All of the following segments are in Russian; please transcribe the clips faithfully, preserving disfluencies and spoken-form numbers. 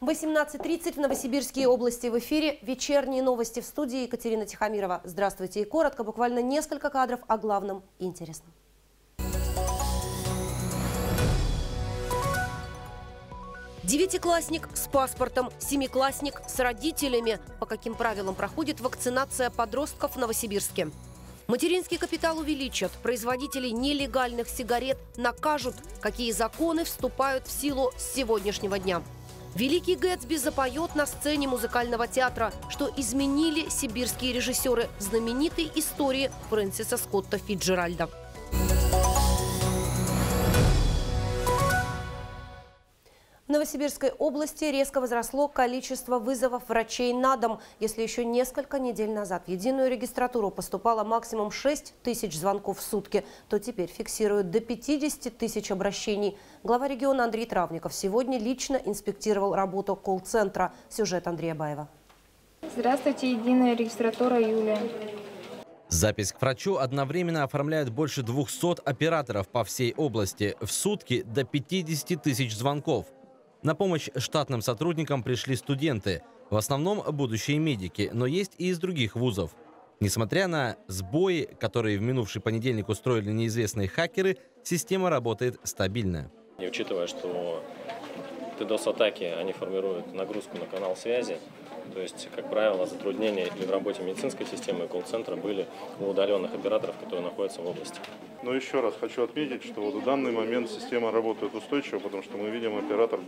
восемнадцать тридцать в Новосибирской области. В эфире вечерние новости, в студии Екатерина Тихомирова. Здравствуйте. И коротко, буквально несколько кадров о главном и интересном. Девятиклассник с паспортом, семиклассник с родителями. По каким правилам проходит вакцинация подростков в Новосибирске? Материнский капитал увеличат, производителей нелегальных сигарет накажут. Какие законы вступают в силу с сегодняшнего дня? Великий Гэтсби запоет на сцене музыкального театра, что изменили сибирские режиссеры знаменитой истории Фрэнсиса Скотта Фицджеральда. В Новосибирской области резко возросло количество вызовов врачей на дом. Если еще несколько недель назад в единую регистратуру поступало максимум шесть тысяч звонков в сутки, то теперь фиксируют до пятидесяти тысяч обращений. Глава региона Андрей Травников сегодня лично инспектировал работу колл-центра. Сюжет Андрея Баева. Здравствуйте, единая регистратура, Юлия. Запись к врачу одновременно оформляют больше двухсот операторов по всей области. В сутки до пятидесяти тысяч звонков. На помощь штатным сотрудникам пришли студенты, в основном будущие медики, но есть и из других вузов. Несмотря на сбои, которые в минувший понедельник устроили неизвестные хакеры, система работает стабильно. И учитывая, что ДДоС-атаки, они формируют нагрузку на канал связи, то есть, как правило, затруднения и в работе медицинской системы и колл-центра были у удаленных операторов, которые находятся в области. Но еще раз хочу отметить, что вот в данный момент система работает устойчиво, потому что мы видим, оператор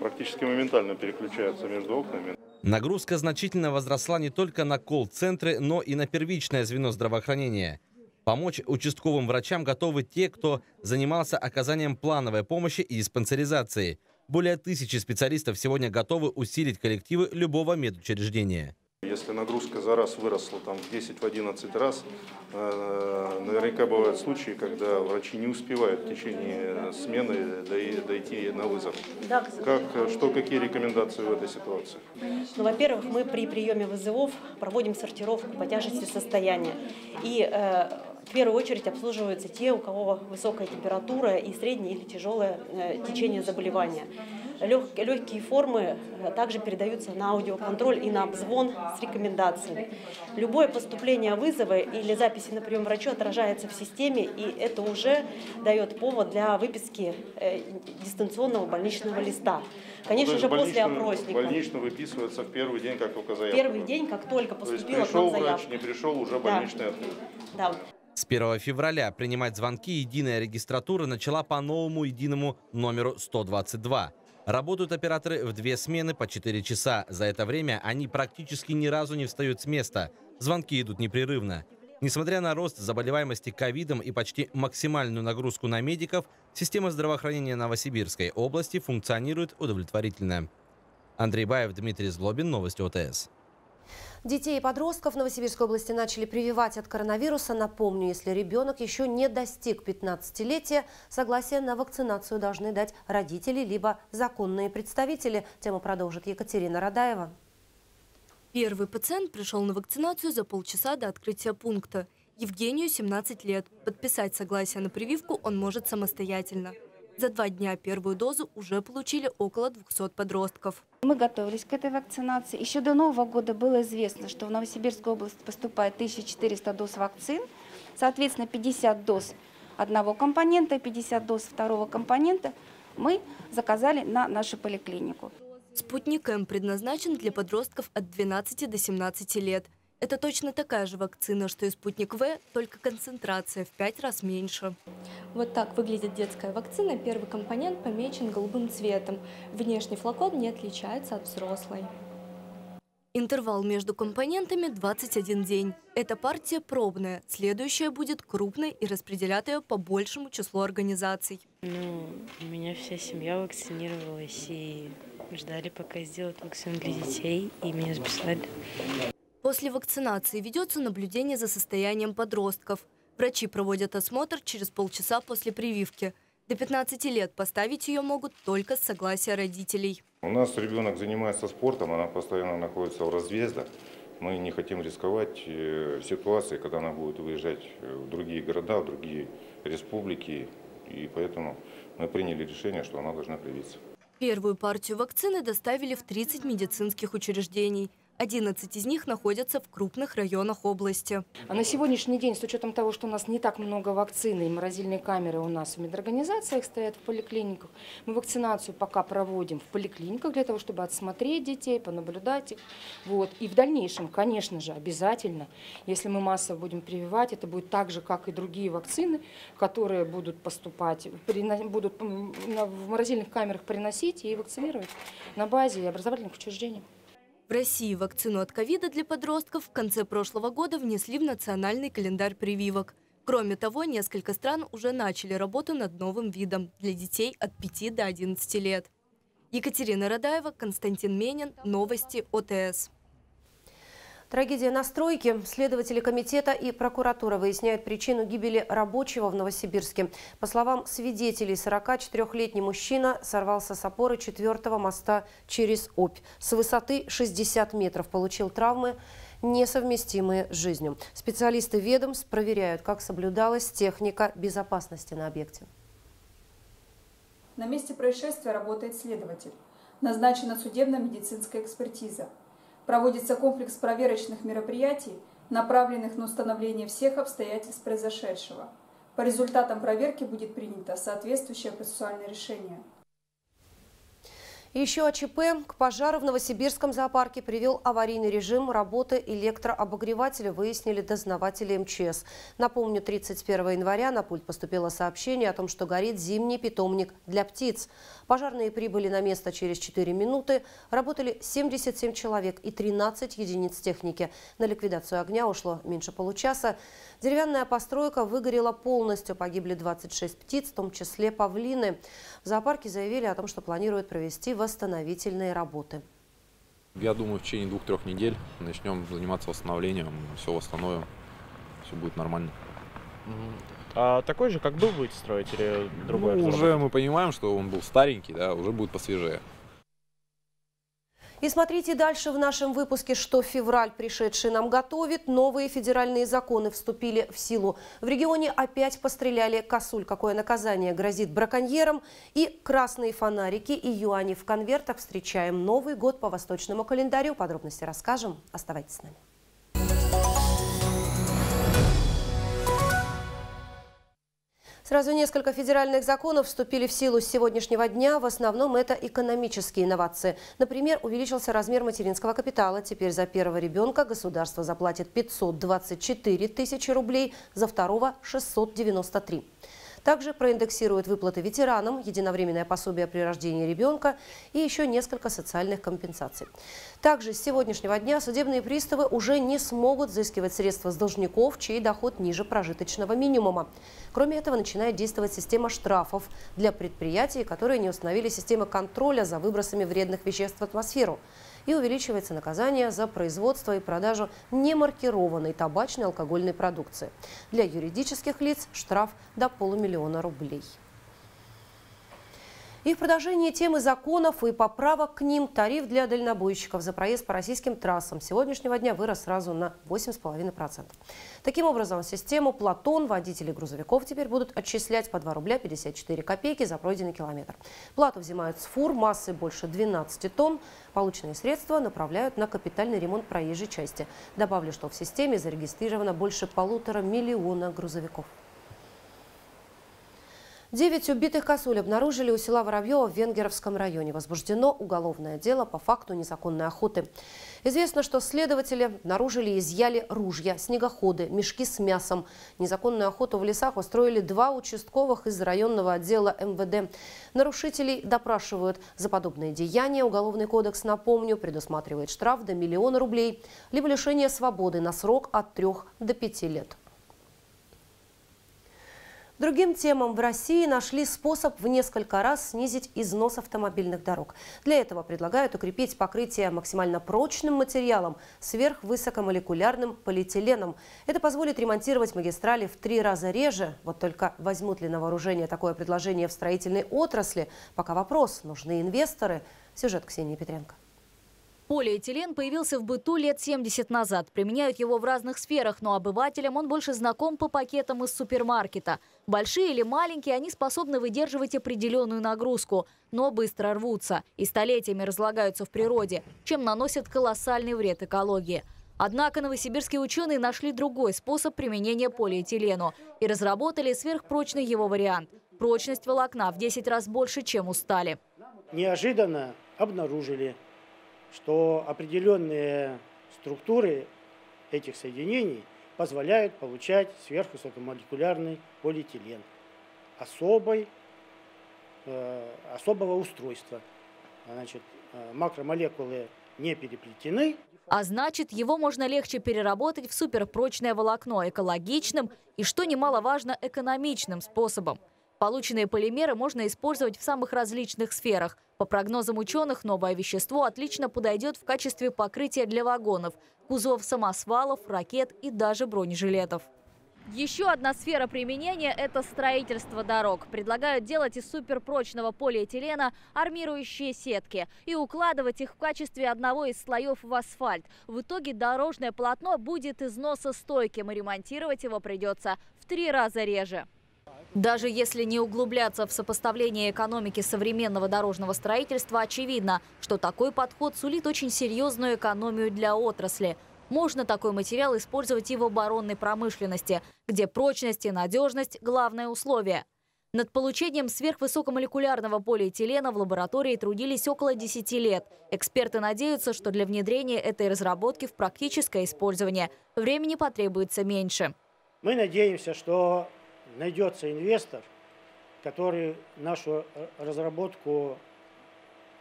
практически моментально переключается между окнами. Нагрузка значительно возросла не только на колл-центры, но и на первичное звено здравоохранения. Помочь участковым врачам готовы те, кто занимался оказанием плановой помощи и диспансеризации. Более тысячи специалистов сегодня готовы усилить коллективы любого медучреждения. Если нагрузка за раз выросла там, в десять-одиннадцать раз, э, наверняка бывают случаи, когда врачи не успевают в течение смены дойти на вызов. Да, как, что, какие рекомендации в этой ситуации? Ну, во-первых, мы при приеме вызовов проводим сортировку по тяжести состояния. И э, в первую очередь обслуживаются те, у кого высокая температура и среднее или тяжелое э, течение заболевания. Лег, легкие формы также передаются на аудиоконтроль и на обзвон с рекомендациями. Любое поступление вызова или записи на прием врачу отражается в системе, и это уже дает повод для выписки э, дистанционного больничного листа. Конечно же, после опросника. Больнично выписывается в первый день, как только заявка. Первый день, как только поступила к нам заявка. Врач не пришел, уже больничный ответ. Да. С первого февраля принимать звонки единая регистратура начала по новому единому номеру сто двадцать два. Работают операторы в две смены по четыре часа. За это время они практически ни разу не встают с места. Звонки идут непрерывно. Несмотря на рост заболеваемости ковидом и почти максимальную нагрузку на медиков, система здравоохранения Новосибирской области функционирует удовлетворительно. Андрей Баев, Дмитрий Злобин, новости ОТС. Детей и подростков в Новосибирской области начали прививать от коронавируса. Напомню, если ребенок еще не достиг пятнадцатилетия, согласие на вакцинацию должны дать родители либо законные представители. Тему продолжит Екатерина Радаева. Первый пациент пришел на вакцинацию за полчаса до открытия пункта. Евгению семнадцать лет. Подписать согласие на прививку он может самостоятельно. За два дня первую дозу уже получили около двухсот подростков. Мы готовились к этой вакцинации. Еще до Нового года было известно, что в Новосибирскую область поступает тысяча четыреста доз вакцин. Соответственно, пятьдесят доз одного компонента, пятьдесят доз второго компонента мы заказали на нашу поликлинику. Спутник М предназначен для подростков от двенадцати до семнадцати лет. Это точно такая же вакцина, что и спутник В, только концентрация в пять раз меньше. Вот так выглядит детская вакцина. Первый компонент помечен голубым цветом. Внешний флакон не отличается от взрослой. Интервал между компонентами двадцать один день. Эта партия пробная. Следующая будет крупной и распределят ее по большему числу организаций. Ну, у меня вся семья вакцинировалась и ждали, пока сделают вакцину для детей, и меня записали. После вакцинации ведется наблюдение за состоянием подростков. Врачи проводят осмотр через полчаса после прививки. До пятнадцати лет поставить ее могут только с согласия родителей. У нас ребенок занимается спортом, она постоянно находится в разъездах. Мы не хотим рисковать ситуацией, когда она будет выезжать в другие города, в другие республики. И поэтому мы приняли решение, что она должна привиться. Первую партию вакцины доставили в тридцать медицинских учреждений. одиннадцать из них находятся в крупных районах области. А на сегодняшний день, с учетом того, что у нас не так много вакцины, и морозильные камеры у нас в медорганизациях стоят, в поликлиниках, мы вакцинацию пока проводим в поликлиниках для того, чтобы отсмотреть детей, понаблюдать их. Вот. И в дальнейшем, конечно же, обязательно, если мы массово будем прививать, это будет так же, как и другие вакцины, которые будут поступать, будут в морозильных камерах приносить и вакцинировать на базе образовательных учреждений. В России вакцину от ковида для подростков в конце прошлого года внесли в национальный календарь прививок. Кроме того, несколько стран уже начали работу над новым видом для детей от пяти до одиннадцати лет. Екатерина Радаева, Константин Менин, новости ОТС. Трагедия на стройке. Следователи комитета и прокуратура выясняют причину гибели рабочего в Новосибирске. По словам свидетелей, сорокачетырёхлетний мужчина сорвался с опоры четвёртого моста через Обь. С высоты шестидесяти метров получил травмы, несовместимые с жизнью. Специалисты ведомств проверяют, как соблюдалась техника безопасности на объекте. На месте происшествия работает следователь. Назначена судебно-медицинская экспертиза. Проводится комплекс проверочных мероприятий, направленных на установление всех обстоятельств произошедшего. По результатам проверки будет принято соответствующее процессуальное решение. Еще о ЧП. К пожару в Новосибирском зоопарке привел аварийный режим работы электрообогревателя, выяснили дознаватели МЧС. Напомню, тридцать первого января на пульт поступило сообщение о том, что горит зимний питомник для птиц. Пожарные прибыли на место через четыре минуты. Работали семьдесят семь человек и тринадцать единиц техники. На ликвидацию огня ушло меньше получаса. Деревянная постройка выгорела полностью. Погибли двадцать шесть птиц, в том числе павлины. В зоопарке заявили о том, что планируют провести восстановительные работы. Я думаю, в течение двух-трех недель начнем заниматься восстановлением, все восстановим, все будет нормально. А такой же, как был, будете строить или другой? Ну, уже мы понимаем, что он был старенький, да, уже будет посвежее. И смотрите дальше в нашем выпуске, что февраль, пришедший нам, готовит. Новые федеральные законы вступили в силу. В регионе опять постреляли косуль. Какое наказание грозит браконьерам? И красные фонарики, и юани в конвертах. Встречаем Новый год по восточному календарю. Подробности расскажем. Оставайтесь с нами. Сразу несколько федеральных законов вступили в силу с сегодняшнего дня. В основном это экономические инновации. Например, увеличился размер материнского капитала. Теперь за первого ребенка государство заплатит пятьсот двадцать четыре тысячи рублей, за второго – шестьсот девяносто три. Также проиндексируют выплаты ветеранам, единовременное пособие при рождении ребенка и еще несколько социальных компенсаций. Также с сегодняшнего дня судебные приставы уже не смогут взыскивать средства с должников, чей доход ниже прожиточного минимума. Кроме этого, начинает действовать система штрафов для предприятий, которые не установили систему контроля за выбросами вредных веществ в атмосферу. И увеличивается наказание за производство и продажу немаркированной табачной и алкогольной продукции. Для юридических лиц штраф до полумиллиона рублей. И в продолжении темы законов и поправок к ним тариф для дальнобойщиков за проезд по российским трассам с сегодняшнего дня вырос сразу на восемь целых пять десятых процента. Таким образом, в систему «Платон» водители грузовиков теперь будут отчислять по два рубля пятьдесят четыре копейки за пройденный километр. Плату взимают с фур массой больше двенадцати тонн. Полученные средства направляют на капитальный ремонт проезжей части. Добавлю, что в системе зарегистрировано больше полутора миллиона грузовиков. Девять убитых косуль обнаружили у села Воробьево в Венгеровском районе. Возбуждено уголовное дело по факту незаконной охоты. Известно, что следователи обнаружили и изъяли ружья, снегоходы, мешки с мясом. Незаконную охоту в лесах устроили два участковых из районного отдела МВД. Нарушителей допрашивают. За подобные деяния Уголовный кодекс, напомню, предусматривает штраф до миллиона рублей, либо лишение свободы на срок от трех до пяти лет. Другим темам в России нашли способ в несколько раз снизить износ автомобильных дорог. Для этого предлагают укрепить покрытие максимально прочным материалом – сверхвысокомолекулярным полиэтиленом. Это позволит ремонтировать магистрали в три раза реже. Вот только возьмут ли на вооружение такое предложение в строительной отрасли? Пока вопрос. Нужны инвесторы? Сюжет Ксении Петренко. Полиэтилен появился в быту лет семьдесят назад. Применяют его в разных сферах, но обывателям он больше знаком по пакетам из супермаркета. Большие или маленькие, они способны выдерживать определенную нагрузку, но быстро рвутся и столетиями разлагаются в природе, чем наносят колоссальный вред экологии. Однако новосибирские ученые нашли другой способ применения полиэтилену и разработали сверхпрочный его вариант. Прочность волокна в десять раз больше, чем у стали. Неожиданно обнаружили, что определенные структуры этих соединений позволяют получать сверхвысокомолекулярный полиэтилен особой, э, особого устройства. Значит, макромолекулы не переплетены. А значит, его можно легче переработать в суперпрочное волокно экологичным и, что немаловажно, экономичным способом. Полученные полимеры можно использовать в самых различных сферах. По прогнозам ученых, новое вещество отлично подойдет в качестве покрытия для вагонов, кузов самосвалов, ракет и даже бронежилетов. Еще одна сфера применения – это строительство дорог. Предлагают делать из суперпрочного полиэтилена армирующие сетки и укладывать их в качестве одного из слоев в асфальт. В итоге дорожное полотно будет износостойким, и ремонтировать его придется в три раза реже. Даже если не углубляться в сопоставление экономики современного дорожного строительства, очевидно, что такой подход сулит очень серьезную экономию для отрасли. Можно такой материал использовать и в оборонной промышленности, где прочность и надежность – главное условие. Над получением сверхвысокомолекулярного полиэтилена в лаборатории трудились около десяти лет. Эксперты надеются, что для внедрения этой разработки в практическое использование времени потребуется меньше. Мы надеемся, что найдется инвестор, который нашу разработку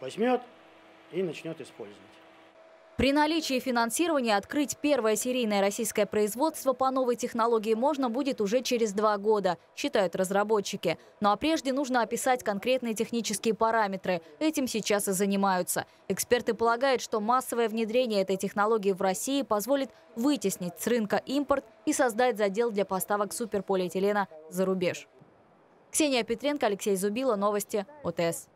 возьмет и начнет использовать. При наличии финансирования открыть первое серийное российское производство по новой технологии можно будет уже через два года, считают разработчики. Ну а прежде нужно описать конкретные технические параметры. Этим сейчас и занимаются. Эксперты полагают, что массовое внедрение этой технологии в России позволит вытеснить с рынка импорт и создать задел для поставок суперполиэтилена за рубеж. Ксения Петренко, Алексей Зубило, новости О Т С.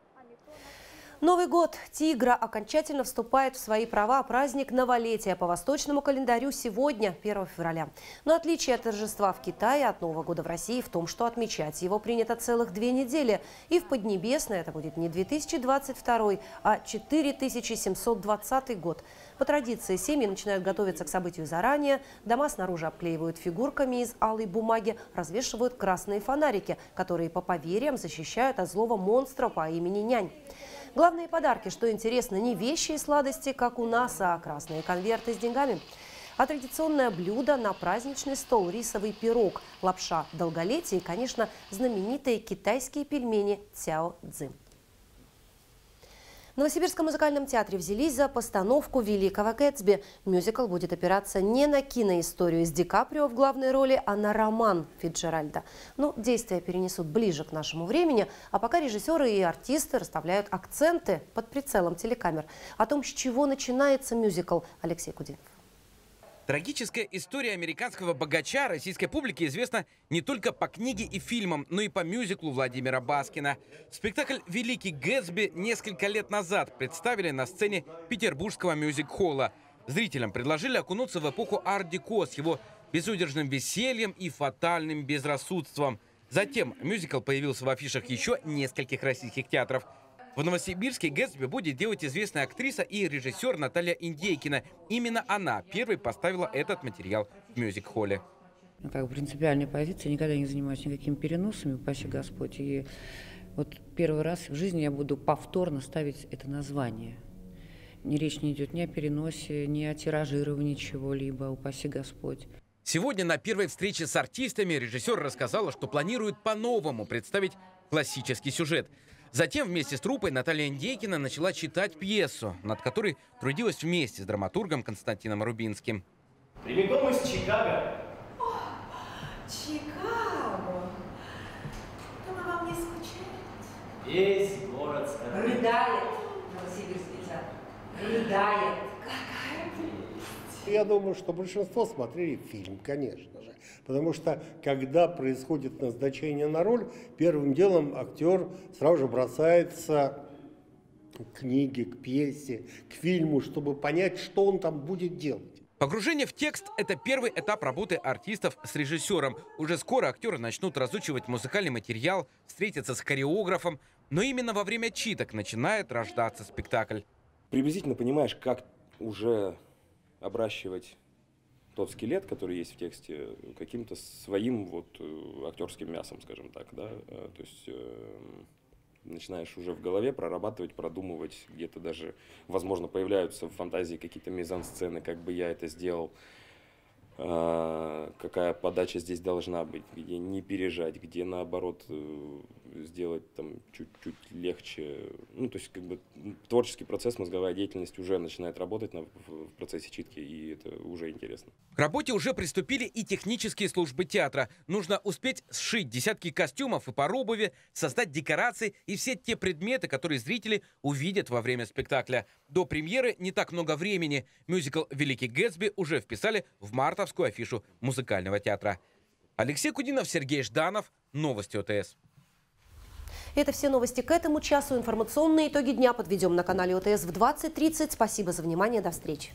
Новый год тигра окончательно вступает в свои права. Праздник новолетия по восточному календарю сегодня, первого февраля. Но отличие от торжества в Китае от Нового года в России в том, что отмечать его принято целых две недели. И в Поднебесной это будет не две тысячи двадцать второй, а четыре тысячи семьсот двадцатый год. По традиции семьи начинают готовиться к событию заранее. Дома снаружи обклеивают фигурками из алой бумаги, развешивают красные фонарики, которые по поверьям защищают от злого монстра по имени Нянь. Главные подарки, что интересно, не вещи и сладости, как у нас, а красные конверты с деньгами. А традиционное блюдо на праздничный стол – рисовый пирог, лапша долголетия и, конечно, знаменитые китайские пельмени «Цяо Цзы». В Новосибирском музыкальном театре взялись за постановку «Великого Гэтсби». Мюзикл будет опираться не на киноисторию с Ди Каприо в главной роли, а на роман Фицджеральда. Но действия перенесут ближе к нашему времени, а пока режиссеры и артисты расставляют акценты под прицелом телекамер. О том, с чего начинается мюзикл, Алексей Куденков. Трагическая история американского богача российской публике известна не только по книге и фильмам, но и по мюзиклу Владимира Баскина. Спектакль «Великий Гэтсби» несколько лет назад представили на сцене петербургского мюзик-холла. Зрителям предложили окунуться в эпоху ар-деко с его безудержным весельем и фатальным безрассудством. Затем мюзикл появился в афишах еще нескольких российских театров. В Новосибирске Гэтсби будет делать известная актриса и режиссер Наталья Индейкина. Именно она первой поставила этот материал в мюзик-холле. Как принципиальная позиция, никогда не занимаюсь никакими переносами, упаси Господь. И вот первый раз в жизни я буду повторно ставить это название. Ни речь не идет ни о переносе, ни о тиражировании чего-либо, упаси Господь. Сегодня на первой встрече с артистами режиссер рассказала, что планирует по-новому представить классический сюжет. Затем вместе с труппой Наталья Индейкина начала читать пьесу, над которой трудилась вместе с драматургом Константином Рубинским. Прямиком из Чикаго. О, Чикаго! Весь город страдает. Рыдает Новосибирский театр. Рыдает. Какая прелесть. Я думаю, что большинство смотрели фильм, конечно же. Потому что, когда происходит назначение на роль, первым делом актер сразу же бросается к книге, к пьесе, к фильму, чтобы понять, что он там будет делать. Погружение в текст – это первый этап работы артистов с режиссером. Уже скоро актеры начнут разучивать музыкальный материал, встретятся с хореографом. Но именно во время читок начинает рождаться спектакль. Приблизительно понимаешь, как уже обращивать тот скелет, который есть в тексте, каким-то своим вот актерским мясом, скажем так. Да? То есть начинаешь уже в голове прорабатывать, продумывать, где-то даже, возможно, появляются в фантазии какие-то мизансцены, как бы я это сделал, какая подача здесь должна быть, где не пережать, где, наоборот, сделать там чуть-чуть легче. Ну, то есть, как бы, творческий процесс, мозговая деятельность уже начинает работать на, в процессе читки, и это уже интересно. К работе уже приступили и технические службы театра. Нужно успеть сшить десятки костюмов и пар обуви, создать декорации и все те предметы, которые зрители увидят во время спектакля. До премьеры не так много времени. Мюзикл «Великий Гэтсби» уже вписали в мартовскую афишу музыкального театра. Алексей Куденков, Сергей Жданов. Новости ОТС. Это все новости к этому часу. Информационные итоги дня подведем на канале ОТС в двадцать тридцать. Спасибо за внимание. До встречи.